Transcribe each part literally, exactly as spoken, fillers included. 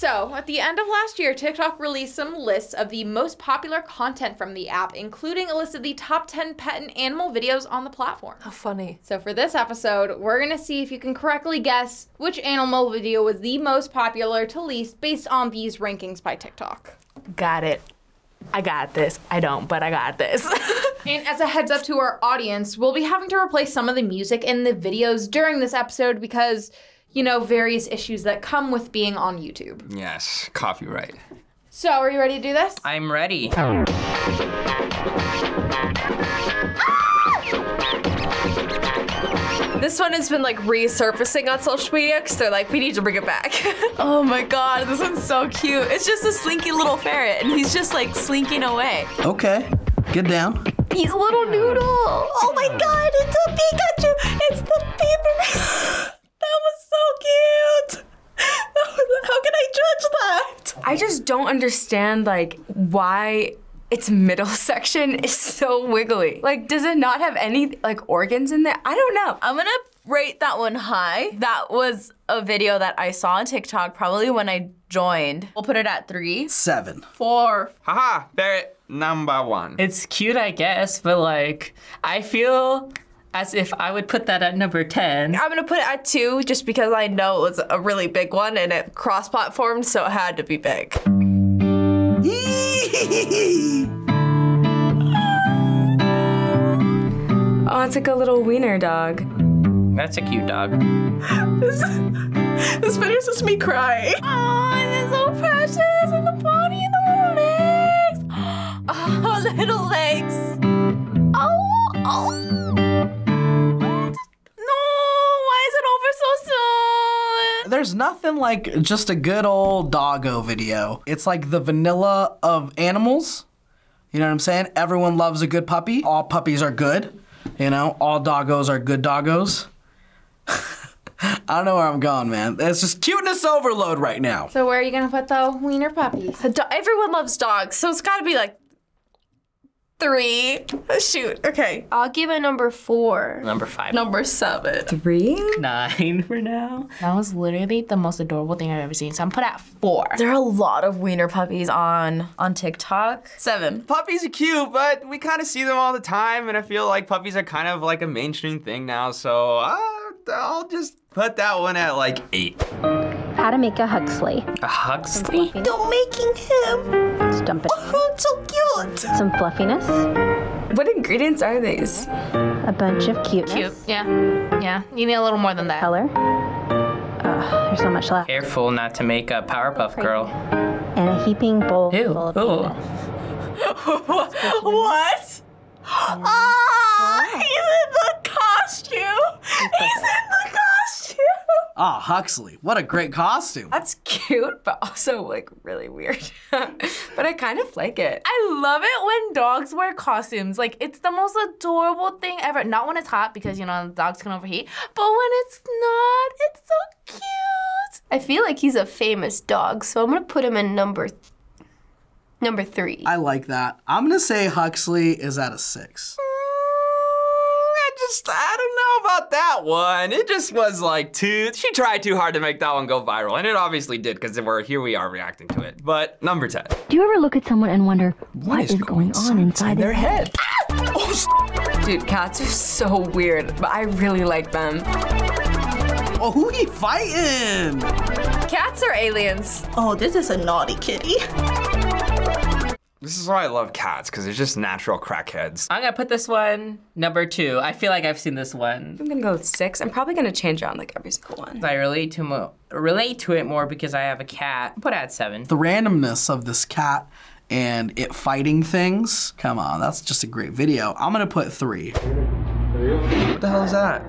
So, at the end of last year, TikTok released some lists of the most popular content from the app, including a list of the top ten pet and animal videos on the platform. How funny. So for this episode, we're gonna see if you can correctly guess which animal video was the most popular to least based on these rankings by TikTok. Got it. I got this. I don't, but I got this. And as a heads up to our audience, we'll be having to replace some of the music in the videos during this episode because, you know, various issues that come with being on YouTube. Yes, copyright. So, are you ready to do this? I'm ready. This one has been like resurfacing on social media because they're like, we need to bring it back. Oh my God, this one's so cute. It's just a slinky little ferret and he's just like slinking away. Okay, get down. He's a little noodle. Oh my God, it's a Pikachu. It's the paper. That was so cute. That was, how can I judge that? I just don't understand like why its middle section is so wiggly. Like, does it not have any like organs in there? I don't know. I'm gonna rate that one high. That was a video that I saw on TikTok probably when I joined. We'll put it at three. Seven. Four. Haha, Barrett, number one. It's cute, I guess, but like, I feel as if I would put that at number ten. I'm gonna put it at two just because I know it was a really big one and it cross-platformed, so it had to be big. Oh, it's like a little wiener dog. That's a cute dog. This, this video just me crying. Oh, and it's so precious, and the body and the little legs. Oh, little legs. Oh, oh. There's nothing like just a good old doggo video. It's like the vanilla of animals. You know what I'm saying? Everyone loves a good puppy. All puppies are good. You know, all doggos are good doggos. I don't know where I'm going, man. It's just cuteness overload right now. So where are you gonna put the wiener puppies? Everyone loves dogs, so it's gotta be like three. Shoot, okay. I'll give it number four. Number five. Number seven. Three? Nine for now. That was literally the most adorable thing I've ever seen, so I'm put at four. There are a lot of wiener puppies on, on TikTok. Seven. Puppies are cute, but we kind of see them all the time, and I feel like puppies are kind of like a mainstream thing now, so uh, I'll just put that one at like eight. How to make a Huxley. A Huxley? Don't making him. Stump it. Oh, it's so cute. Some fluffiness. What ingredients are these? A bunch of cuteness. Cute, yeah. Yeah, you need a little more than that. Color. Ugh, there's so much left. Careful not to make a Powerpuff Girl. And a heaping bowl Ew. full of What? What? Ah, he's in the costume. He's in the costume. Ah, oh, Huxley. What a great costume. That's cute, but also like really weird. But I kind of like it. I love it when dogs wear costumes. Like, it's the most adorable thing ever. Not when it's hot because, you know, dogs can overheat, but when it's not, it's so cute. I feel like he's a famous dog, so I'm gonna put him in number three. Number three. I like that. I'm gonna say Huxley is at a six. Mm, I just, I don't know about that one. It just was like too, she tried too hard to make that one go viral. And it obviously did, because we're here we are reacting to it. But number ten. Do you ever look at someone and wonder what, what is, is going, going on inside their head? head? Oh, dude, cats are so weird, but I really like them. Oh, who he fighting? Cats are aliens. Oh, this is a naughty kitty. This is why I love cats, because they're just natural crackheads. I'm gonna put this one number two. I feel like I've seen this one. I'm gonna go with six. I'm probably gonna change around like every single one. I relate to, mo relate to it more because I have a cat. I'll put it at seven. The randomness of this cat and it fighting things. Come on, that's just a great video. I'm gonna put three. What the hell is that?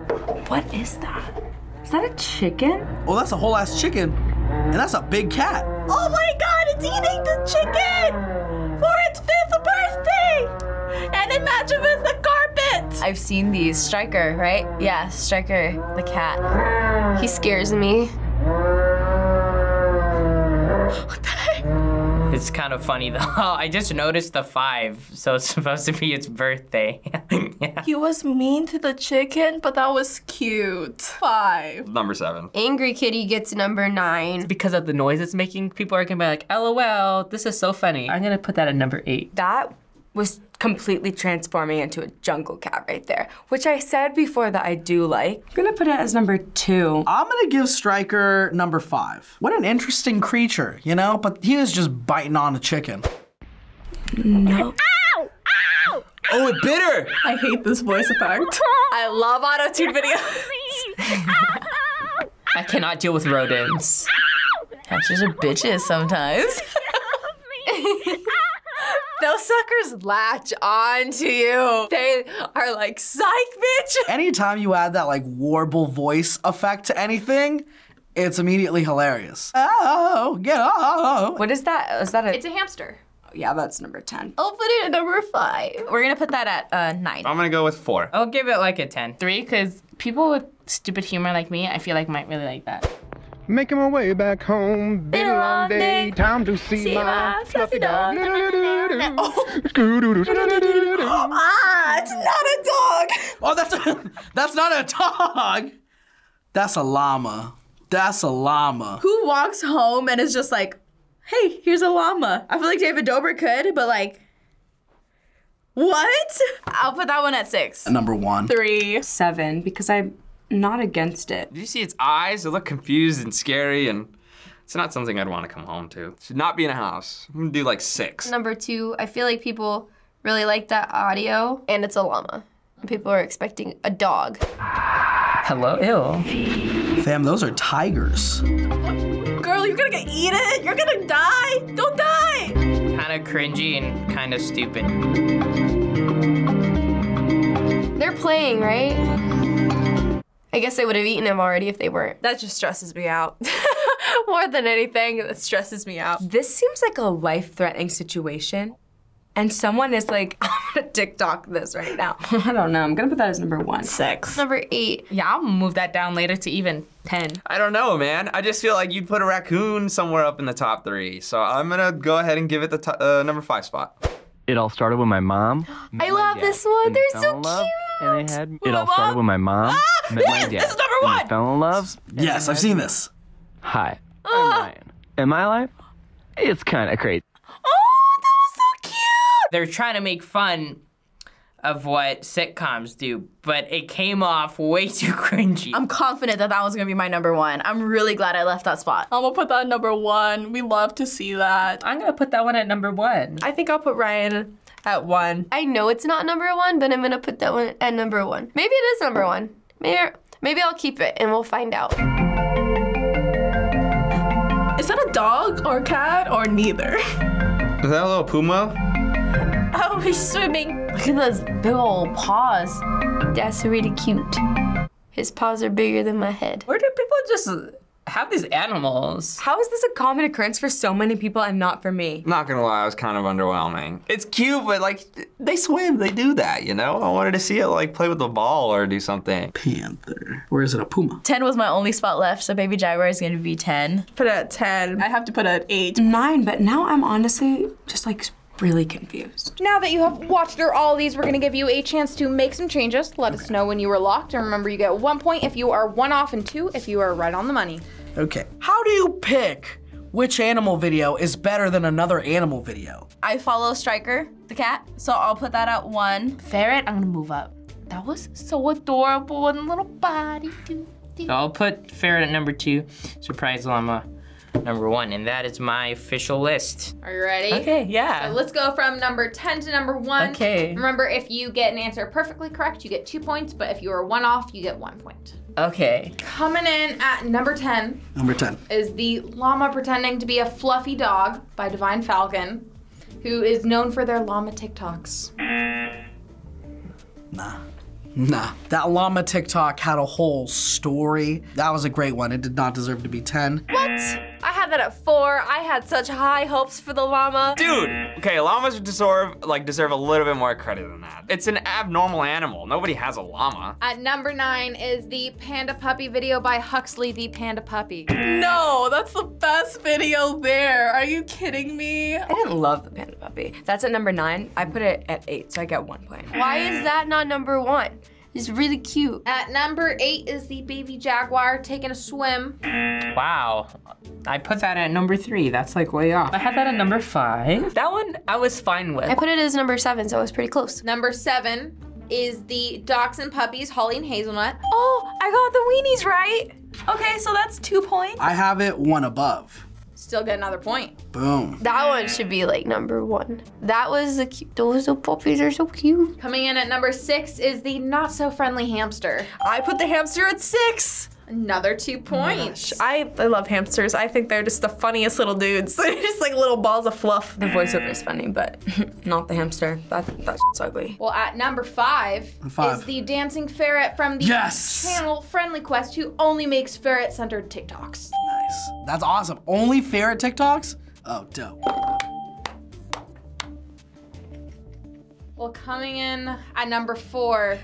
What is that? Is that a chicken? Oh, that's a whole ass chicken. And that's a big cat. Oh my God, it's eating the chicken! For its fifth birthday! And it matches with the carpet! I've seen these. Stryker, right? Yeah, Stryker, the cat. He scares me. What the heck? It's kind of funny though. I just noticed the five, so it's supposed to be its birthday. Yeah. He was mean to the chicken, but that was cute. Five. Number seven. Angry Kitty gets number nine. It's because of the noise it's making. People are gonna be like, LOL, this is so funny. I'm gonna put that at number eight. That was completely transforming into a jungle cat right there, which I said before that I do like. I'm gonna put it as number two. I'm gonna give Stryker number five. What an interesting creature, you know? But he is just biting on a chicken. No. Ow! Ow! Oh, it bit her! I hate this voice effect. I love auto-tune videos. I cannot deal with rodents. Hamsters are bitches sometimes. Those suckers latch on to you. They are like, psych, bitch. Anytime you add that like warble voice effect to anything, it's immediately hilarious. Oh, get off. What is that? Is that a? It's a hamster. Yeah, that's number ten. I'll put it at number five. We're gonna put that at uh, nine. I'm gonna go with four. I'll give it like a ten. Three, because people with stupid humor like me, I feel like might really like that. Making my way back home, been a long day. Time to see, see my, my fluffy dog. Ah, it's not a dog. Oh, that's a, that's not a dog. That's a llama. That's a llama. Who walks home and is just like, hey, here's a llama. I feel like David Dobrik could, but like, what? I'll put that one at six. Number one. Three. Seven, because I... not against it. Did you see its eyes? They look confused and scary, and it's not something I'd want to come home to. It should not be in a house. I'm gonna do like six. Number two, I feel like people really like that audio, and it's a llama. People are expecting a dog. Hello, ew. Fam, those are tigers. Girl, you're gonna get eaten. You're gonna die. Don't die. Kind of cringy and kind of stupid. They're playing, right? I guess they would have eaten him already if they weren't. That just stresses me out. More than anything, it stresses me out. This seems like a life-threatening situation, and someone is like, I'm gonna TikTok this right now. I don't know, I'm gonna put that as number one. Six. Number eight. Yeah, I'll move that down later to even ten. I don't know, man. I just feel like you'd put a raccoon somewhere up in the top three, so I'm gonna go ahead and give it the t uh, number five spot. It all started with my mom. I love dad, this one, they're so cute. Love, and I had, it my all mom? started with my mom. Ah! Yes, this is number one! Fell in love. Yes, I've seen this. Hi, uh, I'm Ryan. In my life, it's kind of crazy. Oh, that was so cute! They're trying to make fun of what sitcoms do, but it came off way too cringy. I'm confident that that was gonna be my number one. I'm really glad I left that spot. I'm gonna put that at number one. We love to see that. I'm gonna put that one at number one. I think I'll put Ryan at one. I know it's not number one, but I'm gonna put that one at number one. Maybe it is number one. Maybe, maybe I'll keep it and we'll find out. Is that a dog or a cat or neither? Is that a little puma? Oh, he's swimming. Look at those big old paws. That's really cute. His paws are bigger than my head. Where do people just have these animals? How is this a common occurrence for so many people and not for me? I'm not gonna lie, it was kind of underwhelming. It's cute, but like, they swim, they do that, you know? I wanted to see it like play with the ball or do something. Panther, or is it a puma? ten was my only spot left, so baby jaguar is gonna be ten. Put it at ten, I have to put it at eight. nine, but now I'm honestly just like really confused. Now that you have watched through all these, we're gonna give you a chance to make some changes. Let okay. us know when you were locked, and remember you get one point if you are one off and two if you are right on the money. Okay. How do you pick which animal video is better than another animal video? I follow Stryker, the cat, so I'll put that at one. Ferret, I'm gonna move up. That was so adorable with a little body. I'll put Ferret at number two, Surprise Llama number one, and that is my official list. Are you ready? Okay, yeah. So let's go from number ten to number one. Okay. Remember, if you get an answer perfectly correct, you get two points, but if you are one off, you get one point. Okay. Coming in at number ten. Number ten. Is the llama pretending to be a fluffy dog by Divine Falcon, who is known for their llama TikToks. Nah. Nah, that llama TikTok had a whole story. That was a great one. It did not deserve to be ten. What? I had that at four. I had such high hopes for the llama. Dude, okay, llamas deserve like deserve a little bit more credit than that. It's an abnormal animal. Nobody has a llama. At number nine is the panda puppy video by Huxley the panda puppy. No, that's the best video there. Are you kidding me? I didn't love the panda puppy. That's at number nine. I put it at eight, so I get one point. Why is that not number one? It's really cute. At number eight is the baby jaguar taking a swim. Wow, I put that at number three. That's like way off. I had that at number five. That one I was fine with. I put it as number seven, so it was pretty close. Number seven is the dogs and puppies, Holly and Hazelnut. Oh, I got the weenies right. Okay, so that's two points. I have it one above. Still get another point. Boom. That one should be like number one. That was the cute, those little puppies are so cute. Coming in at number six is the not so friendly hamster. I put the hamster at six. Another two points. I, I love hamsters. I think they're just the funniest little dudes. They're just like little balls of fluff. The voiceover is funny, but not the hamster. That, that shit's ugly. Well, at number five, five is the dancing ferret from the yes! channel Friendly Quest, who only makes ferret-centered TikToks. Nice. That's awesome. Only ferret TikToks? Oh, dope. Well, coming in at number four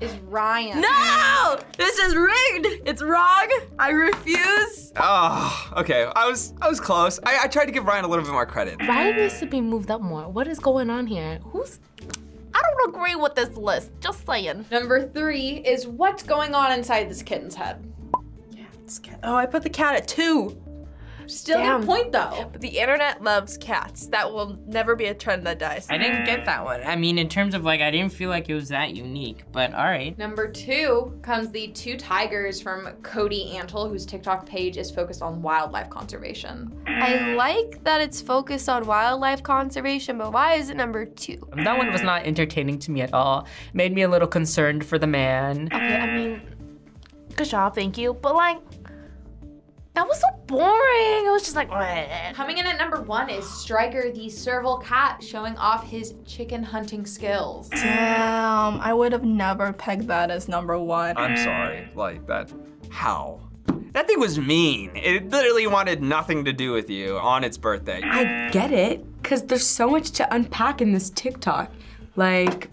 is Ryan. No! This is rigged! It's wrong! I refuse! Oh, okay. I was I was close. I, I tried to give Ryan a little bit more credit. Ryan needs to be moved up more. What is going on here? Who's... I don't agree with this list. Just saying. Number three is what's going on inside this kitten's head. Yeah, it's cat. Oh, I put the cat at two. Still Damn. Good point though. But the internet loves cats. That will never be a trend that dies. I didn't get that one. I mean, in terms of like, I didn't feel like it was that unique, but all right. Number two comes the two tigers from Cody Antle, whose TikTok page is focused on wildlife conservation. I like that it's focused on wildlife conservation, but why is it number two? That one was not entertaining to me at all. It made me a little concerned for the man. Okay, I mean, good job, thank you, but like, that was so boring. I was just like, what? Coming in at number one is Stryker the serval cat showing off his chicken hunting skills. Damn, I would have never pegged that as number one. I'm sorry, like that, how? That thing was mean. It literally wanted nothing to do with you on its birthday. I get it, because there's so much to unpack in this TikTok. Like,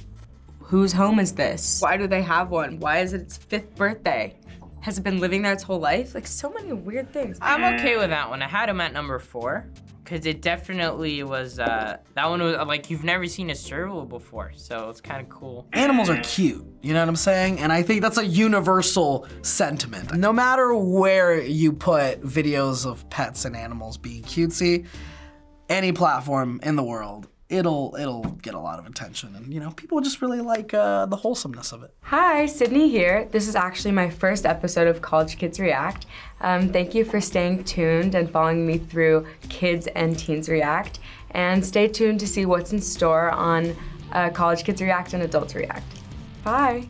whose home is this? Why do they have one? Why is it its fifth birthday? Has it been living there its whole life? Like, so many weird things. I'm okay with that one. I had him at number four, because it definitely was, uh, that one was, like, you've never seen a serval before, so it's kind of cool. Animals are cute, you know what I'm saying? And I think that's a universal sentiment. No matter where you put videos of pets and animals being cutesy, any platform in the world, it'll it'll get a lot of attention, and you know, people just really like uh, the wholesomeness of it. Hi, Sydney here. This is actually my first episode of College Kids React. Um, thank you for staying tuned and following me through Kids and Teens React, and stay tuned to see what's in store on uh, College Kids React and Adults React. Bye.